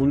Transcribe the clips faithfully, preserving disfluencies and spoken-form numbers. Un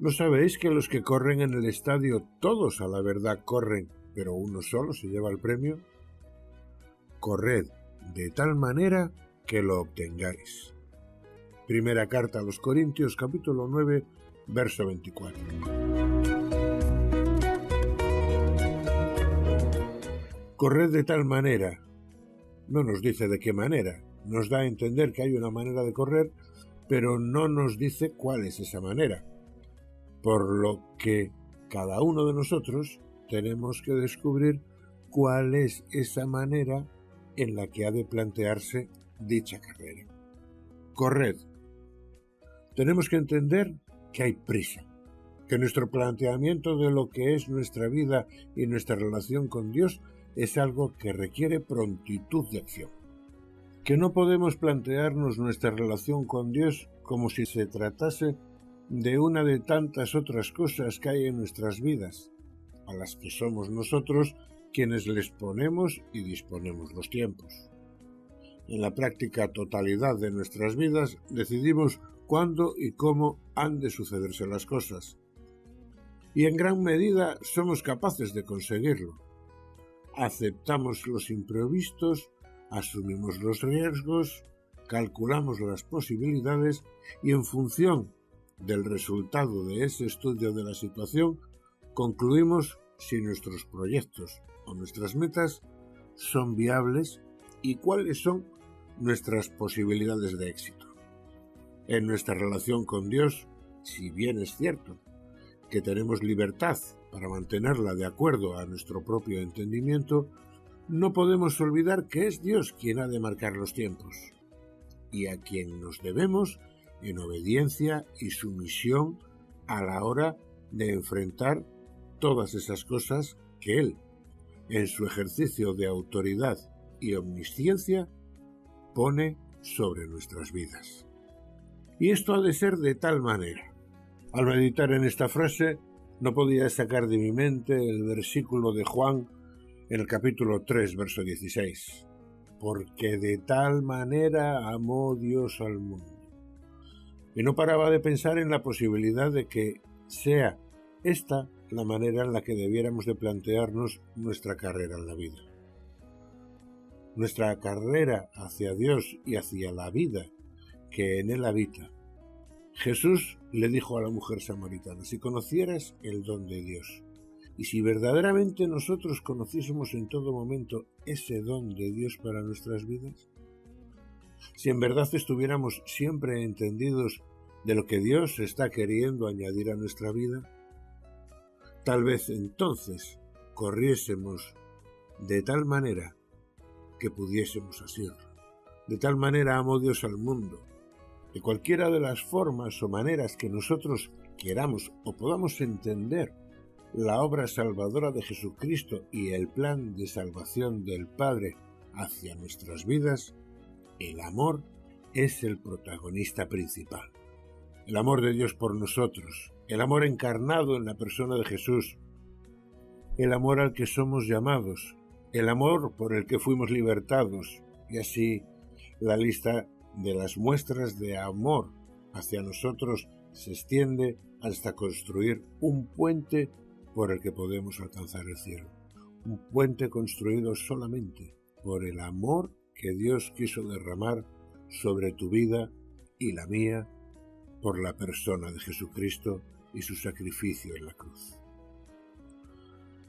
¿No sabéis que los que corren en el estadio, todos a la verdad corren, pero uno solo se lleva el premio? Corred de tal manera que lo obtengáis. Primera carta a los Corintios, capítulo nueve, verso veinticuatro. Corred de tal manera. No nos dice de qué manera. Nos da a entender que hay una manera de correr, pero no nos dice cuál es esa manera. Por lo que cada uno de nosotros tenemos que descubrir cuál es esa manera en la que ha de plantearse dicha carrera. Corred. Tenemos que entender que hay prisa, que nuestro planteamiento de lo que es nuestra vida y nuestra relación con Dios es algo que requiere prontitud de acción, que no podemos plantearnos nuestra relación con Dios como si se tratase de una de tantas otras cosas que hay en nuestras vidas, a las que somos nosotros quienes les ponemos y disponemos los tiempos. En la práctica totalidad de nuestras vidas decidimos cuándo y cómo han de sucederse las cosas, y en gran medida somos capaces de conseguirlo. Aceptamos los imprevistos, asumimos los riesgos, calculamos las posibilidades y en función del resultado de ese estudio de la situación, concluimos si nuestros proyectos o nuestras metas son viables y cuáles son nuestras posibilidades de éxito. En nuestra relación con Dios, si bien es cierto que tenemos libertad para mantenerla de acuerdo a nuestro propio entendimiento, no podemos olvidar que es Dios quien ha de marcar los tiempos y a quien nos debemos en obediencia y sumisión a la hora de enfrentar todas esas cosas que Él, en su ejercicio de autoridad y omnisciencia, pone sobre nuestras vidas. Y esto ha de ser de tal manera. Al meditar en esta frase, no podía sacar de mi mente el versículo de Juan en el capítulo tres, verso dieciséis. Porque de tal manera amó Dios al mundo. Y no paraba de pensar en la posibilidad de que sea esta la manera en la que debiéramos de plantearnos nuestra carrera en la vida. Nuestra carrera hacia Dios y hacia la vida que en Él habita. Jesús le dijo a la mujer samaritana, si conocieras el don de Dios, y si verdaderamente nosotros conociésemos en todo momento ese don de Dios para nuestras vidas, si en verdad estuviéramos siempre entendidos de lo que Dios está queriendo añadir a nuestra vida, tal vez entonces corriésemos de tal manera que pudiésemos hacerlo. De tal manera amó Dios al mundo, de cualquiera de las formas o maneras que nosotros queramos o podamos entender la obra salvadora de Jesucristo y el plan de salvación del Padre hacia nuestras vidas, el amor es el protagonista principal. El amor de Dios por nosotros, el amor encarnado en la persona de Jesús, el amor al que somos llamados, el amor por el que fuimos libertados, y así la lista de las muestras de amor hacia nosotros se extiende hasta construir un puente por el que podemos alcanzar el cielo. Un puente construido solamente por el amor que Dios quiso derramar sobre tu vida y la mía por la persona de Jesucristo y su sacrificio en la cruz.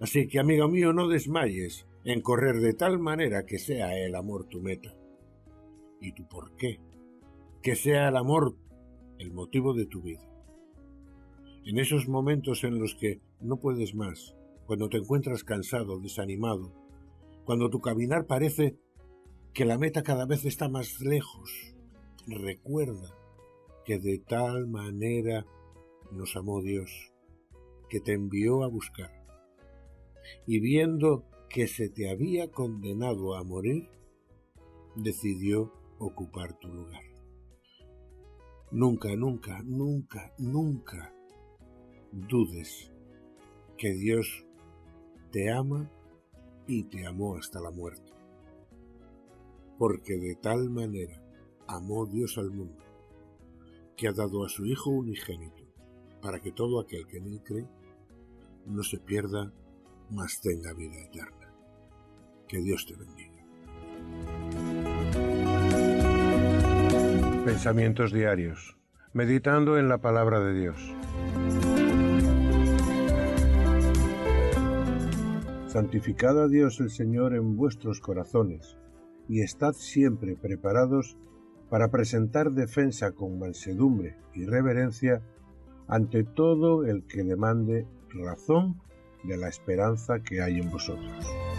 Así que, amigo mío, no desmayes en correr de tal manera que sea el amor tu meta y tu porqué, que sea el amor el motivo de tu vida. En esos momentos en los que no puedes más, cuando te encuentras cansado, desanimado, cuando tu caminar parece que la meta cada vez está más lejos, recuerda que de tal manera nos amó Dios, que te envió a buscar. Y viendo que se te había condenado a morir, decidió ocupar tu lugar. Nunca, nunca, nunca, nunca dudes que Dios te ama y te amó hasta la muerte. Porque de tal manera amó Dios al mundo, que ha dado a su Hijo unigénito, para que todo aquel que en él cree no se pierda, mas tenga vida eterna. Que Dios te bendiga. Pensamientos diarios, meditando en la palabra de Dios. Santificad a Dios el Señor en vuestros corazones, y estad siempre preparados para presentar defensa con mansedumbre y reverencia ante todo el que demande razón de la esperanza que hay en vosotros.